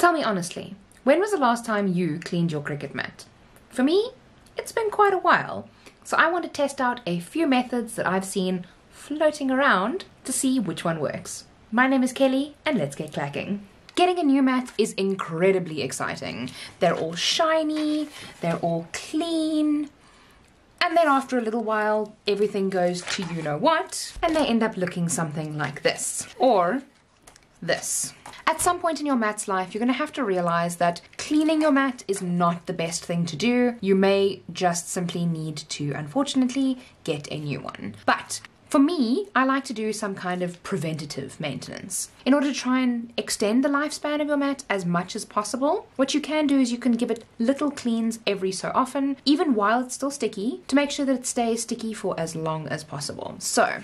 Tell me honestly, when was the last time you cleaned your Cricut mat? For me, it's been quite a while, so I want to test out a few methods that I've seen floating around to see which one works. My name is Kelly, and let's get clacking. Getting a new mat is incredibly exciting. They're all shiny, they're all clean, and then after a little while, everything goes to you know what, and they end up looking something like this, or this. At some point in your mat's life, you're going to have to realize that cleaning your mat is not the best thing to do. You may just simply need to, unfortunately, get a new one. But for me, I like to do some kind of preventative maintenance. In order to try and extend the lifespan of your mat as much as possible, what you can do is you can give it little cleans every so often, even while it's still sticky, to make sure that it stays sticky for as long as possible. So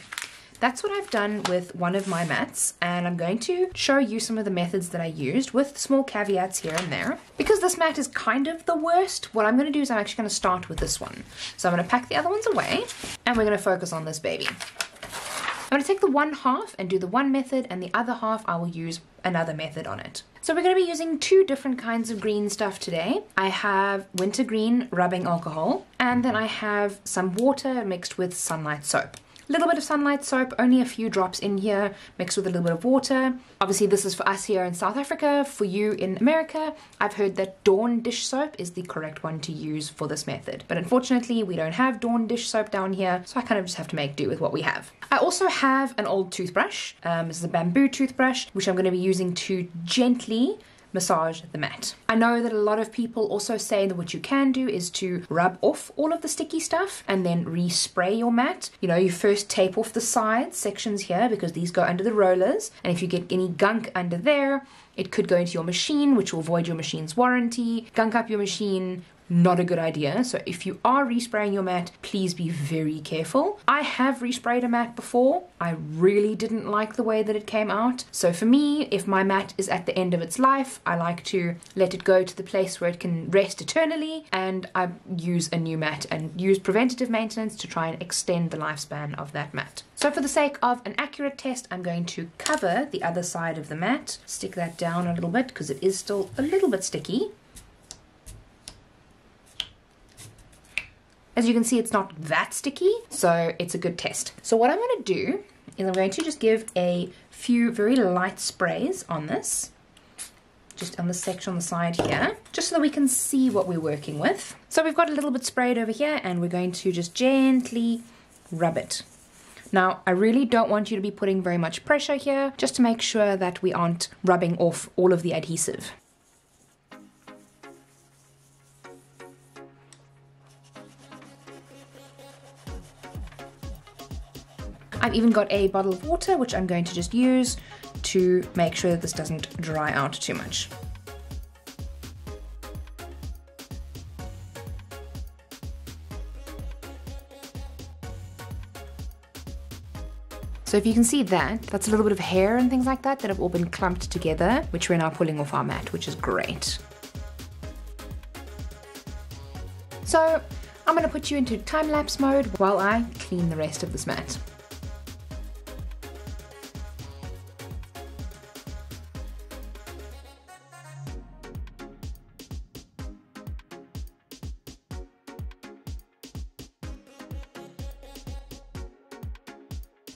that's what I've done with one of my mats, and I'm going to show you some of the methods that I used with small caveats here and there. Because this mat is kind of the worst, what I'm going to do is I'm actually going to start with this one. So I'm going to pack the other ones away, and we're going to focus on this baby. I'm going to take the one half and do the one method, and the other half I will use another method on it. So we're going to be using two different kinds of green stuff today. I have wintergreen rubbing alcohol, and then I have some water mixed with sunlight soap. A little bit of sunlight soap, only a few drops in here, mixed with a little bit of water. Obviously this is for us here in South Africa. For you in America, I've heard that Dawn dish soap is the correct one to use for this method. But unfortunately, we don't have Dawn dish soap down here, so I kind of just have to make do with what we have. I also have an old toothbrush. This is a bamboo toothbrush, which I'm going to be using to gently massage the mat. I know that a lot of people also say that what you can do is to rub off all of the sticky stuff and then respray your mat. You know, you first tape off the side sections here because these go under the rollers, and if you get any gunk under there, it could go into your machine, which will void your machine's warranty, gunk up your machine. Not a good idea. So if you are respraying your mat, please be very careful. I have resprayed a mat before. I really didn't like the way that it came out. So for me, if my mat is at the end of its life, I like to let it go to the place where it can rest eternally, and I use a new mat and use preventative maintenance to try and extend the lifespan of that mat. So for the sake of an accurate test, I'm going to cover the other side of the mat, stick that down a little bit because it is still a little bit sticky. As you can see, it's not that sticky, so it's a good test. So what I'm going to do is I'm going to just give a few very light sprays on this, just on this section on the side here, just so that we can see what we're working with. So we've got a little bit sprayed over here, and we're going to just gently rub it. Now, I really don't want you to be putting very much pressure here, just to make sure that we aren't rubbing off all of the adhesive. I've even got a bottle of water, which I'm going to just use to make sure that this doesn't dry out too much. So if you can see that, that's a little bit of hair and things like that that have all been clumped together, which we're now pulling off our mat, which is great. So I'm going to put you into time-lapse mode while I clean the rest of this mat.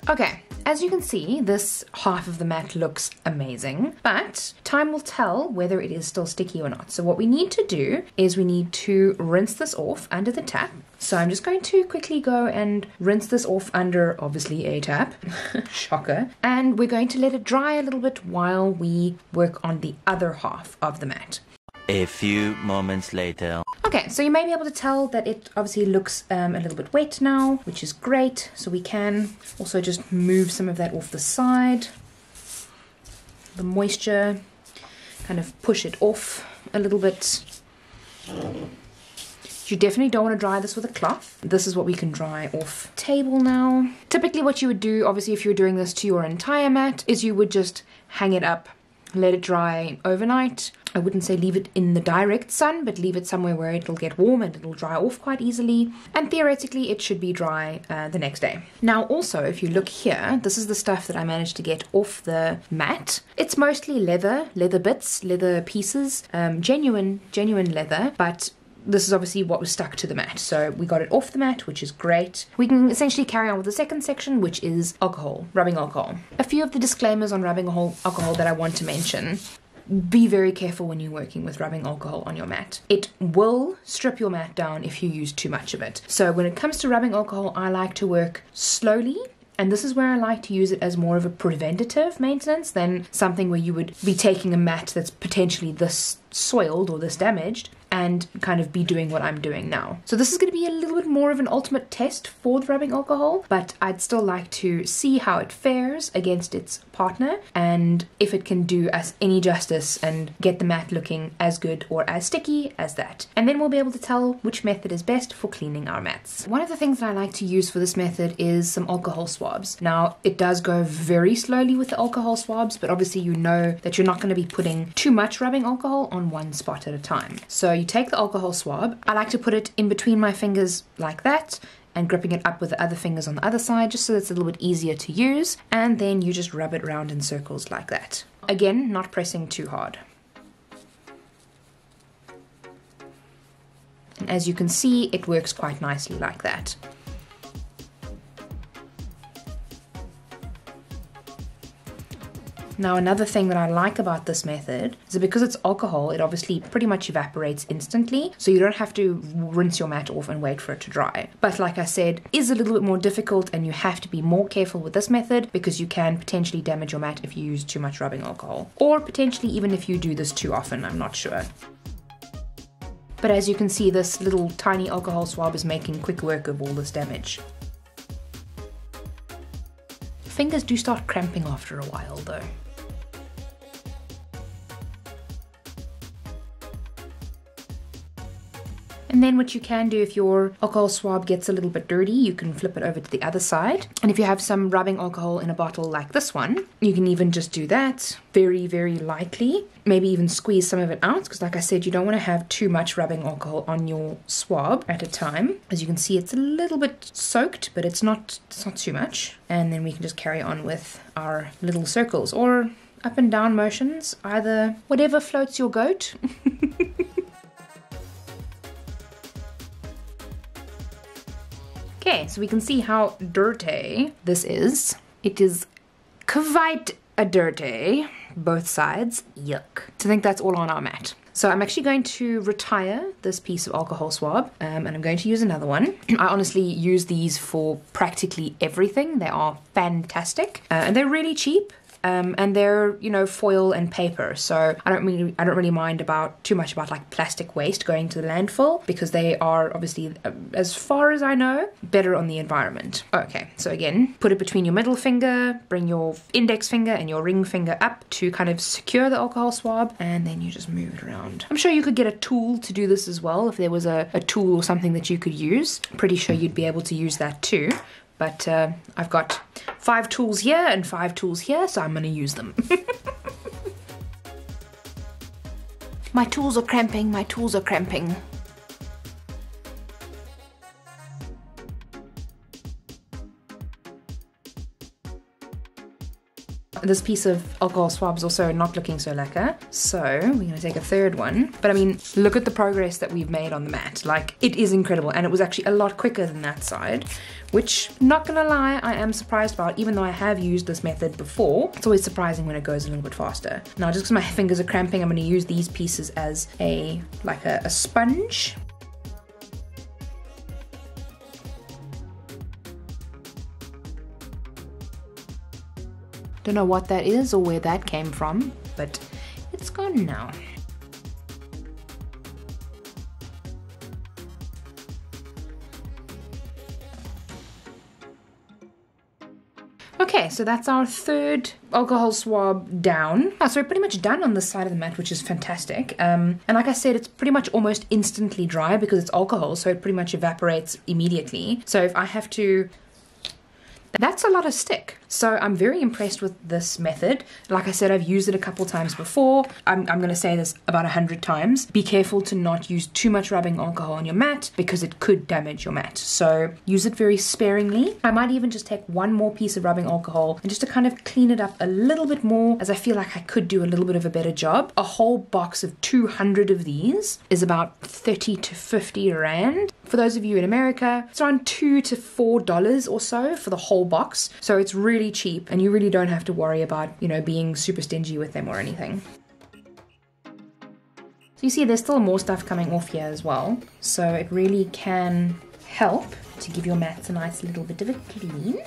Okay, as you can see, this half of the mat looks amazing, but time will tell whether it is still sticky or not. So what we need to do is we need to rinse this off under the tap. So I'm just going to quickly go and rinse this off under, obviously, a tap. Shocker. And we're going to let it dry a little bit while we work on the other half of the mat. A few moments later. Okay, so you may be able to tell that it obviously looks a little bit wet now, which is great. So we can also just move some of that off the side. The moisture, kind of push it off a little bit. You definitely don't want to dry this with a cloth. This is what we can dry off table now. Typically what you would do, obviously, if you were doing this to your entire mat, is you would just hang it up let it dry overnight. I wouldn't say leave it in the direct sun, but leave it somewhere where it'll get warm and it'll dry off quite easily. And theoretically, it should be dry the next day. Now also, if you look here, this is the stuff that I managed to get off the mat. It's mostly leather bits, leather pieces, genuine leather, but this is obviously what was stuck to the mat. So we got it off the mat, which is great. We can essentially carry on with the second section, which is alcohol, rubbing alcohol. A few of the disclaimers on rubbing alcohol that I want to mention. Be very careful when you're working with rubbing alcohol on your mat. It will strip your mat down if you use too much of it. So when it comes to rubbing alcohol, I like to work slowly. And this is where I like to use it as more of a preventative maintenance than something where you would be taking a mat that's potentially this soiled or this damaged and kind of be doing what I'm doing now. So this is going to be a little bit more of an ultimate test for the rubbing alcohol, but I'd still like to see how it fares against its partner and if it can do us any justice and get the mat looking as good or as sticky as that. And then we'll be able to tell which method is best for cleaning our mats. One of the things that I like to use for this method is some alcohol swabs. Now, it does go very slowly with the alcohol swabs, but obviously you know that you're not going to be putting too much rubbing alcohol on one spot at a time. So you take the alcohol swab. I like to put it in between my fingers like that and gripping it up with the other fingers on the other side just so it's a little bit easier to use, and then you just rub it round in circles like that. Again, not pressing too hard. And as you can see, it works quite nicely like that. Now, another thing that I like about this method is that because it's alcohol, it obviously pretty much evaporates instantly, so you don't have to rinse your mat off and wait for it to dry. But like I said, it is a little bit more difficult and you have to be more careful with this method because you can potentially damage your mat if you use too much rubbing alcohol, or potentially even if you do this too often, I'm not sure. But as you can see, this little tiny alcohol swab is making quick work of all this damage. Fingers do start cramping after a while though. And then what you can do if your alcohol swab gets a little bit dirty, you can flip it over to the other side. And if you have some rubbing alcohol in a bottle like this one, you can even just do that very, very lightly. Maybe even squeeze some of it out, because like I said, you don't want to have too much rubbing alcohol on your swab at a time. As you can see, it's a little bit soaked, but it's not too much. And then we can just carry on with our little circles or up and down motions, either whatever floats your goat. Okay, so we can see how dirty this is. It is quite a dirty, both sides, yuck. So I think that's all on our mat. So I'm actually going to retire this piece of alcohol swab and I'm going to use another one. I honestly use these for practically everything. They are fantastic and they're really cheap. And they're, you know, foil and paper, so I don't really mind about too much about like plastic waste going to the landfill, because they are obviously, as far as I know, better on the environment. Okay, so again, put it between your middle finger, bring your index finger and your ring finger up to kind of secure the alcohol swab, and then you just move it around. I'm sure you could get a tool to do this as well if there was a tool or something that you could use. I'm pretty sure you'd be able to use that too. But I've got 5 tools here and 5 tools here, so I'm going to use them. My tools are cramping, my tools are cramping. This piece of alcohol swab is also not looking so lekker, so we're going to take a third one. But I mean, look at the progress that we've made on the mat. Like, it is incredible, and it was actually a lot quicker than that side, which, not going to lie, I am surprised about, even though I have used this method before. It's always surprising when it goes a little bit faster. Now, just because my fingers are cramping, I'm going to use these pieces as a sponge. Don't know what that is or where that came from, but it's gone now. Okay, so that's our third alcohol swab down. Oh, so we're pretty much done on this side of the mat, which is fantastic. And like I said, it's pretty much almost instantly dry because it's alcohol, so it pretty much evaporates immediately. So if I have to That's a lot of stick. So I'm very impressed with this method. Like I said, I've used it a couple times before. I'm going to say this about 100 times. Be careful to not use too much rubbing alcohol on your mat because it could damage your mat. So use it very sparingly. I might even just take one more piece of rubbing alcohol and just to kind of clean it up a little bit more, as I feel like I could do a little bit of a better job. A whole box of 200 of these is about 30 to 50 rand. For those of you in America, it's around $2 to $4 or so for the whole box. So it's really cheap and you really don't have to worry about, you know, being super stingy with them or anything. So you see there's still more stuff coming off here as well. So it really can help to give your mats a nice little bit of a clean.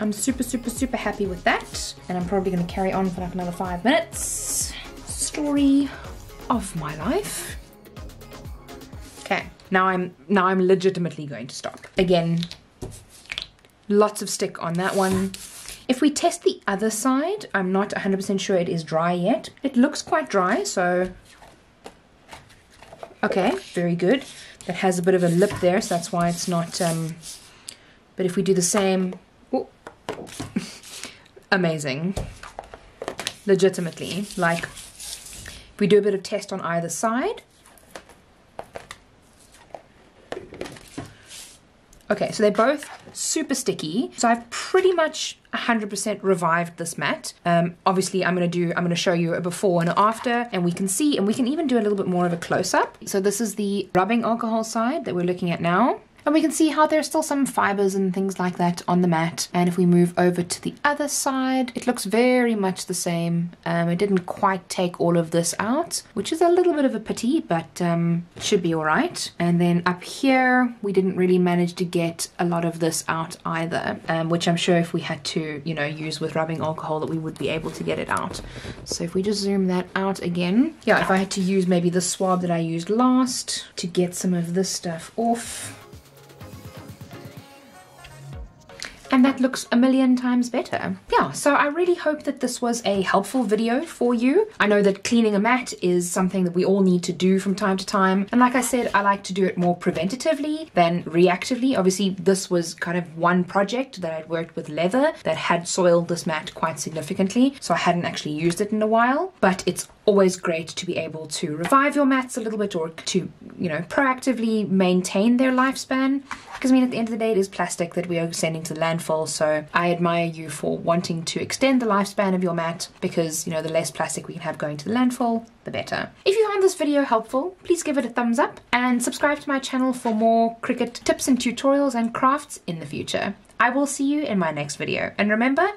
I'm super happy with that. And I'm probably gonna carry on for like another 5 minutes. Story of my life. Okay, now I'm legitimately going to stop. Again, lots of stick on that one. If we test the other side, I'm not 100% sure it is dry yet. It looks quite dry, so... Okay, very good. That has a bit of a lip there, so that's why it's not... But if we do the same... Oh. Amazing. Legitimately. Like, if we do a bit of test on either side... Okay, so they're both super sticky. So I've pretty much 100% revived this mat. Obviously I'm gonna show you a before and after, and we can see, and we can even do a little bit more of a close-up. So this is the rubbing alcohol side that we're looking at now. And we can see how there's still some fibers and things like that on the mat. And if we move over to the other side, it looks very much the same. It didn't quite take all of this out, which is a little bit of a pity, but it should be all right. And then up here, we didn't really manage to get a lot of this out either, which I'm sure if we had to, you know, use with rubbing alcohol that we would be able to get it out. So if we just zoom that out again. Yeah, if I had to use maybe the swab that I used last to get some of this stuff off. And that looks a million times better. Yeah, so I really hope that this was a helpful video for you. I know that cleaning a mat is something that we all need to do from time to time. And like I said, I like to do it more preventatively than reactively. Obviously, this was kind of one project that I'd worked with leather that had soiled this mat quite significantly. So I hadn't actually used it in a while, but it's always great to be able to revive your mats a little bit, or to, you know, proactively maintain their lifespan. Because I mean, at the end of the day, it is plastic that we are sending to the landfill. So I admire you for wanting to extend the lifespan of your mat, because, you know, the less plastic we can have going to the landfill, the better. If you found this video helpful, please give it a thumbs up and subscribe to my channel for more Cricut tips and tutorials and crafts in the future. I will see you in my next video. And remember,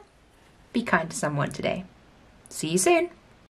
be kind to someone today. See you soon.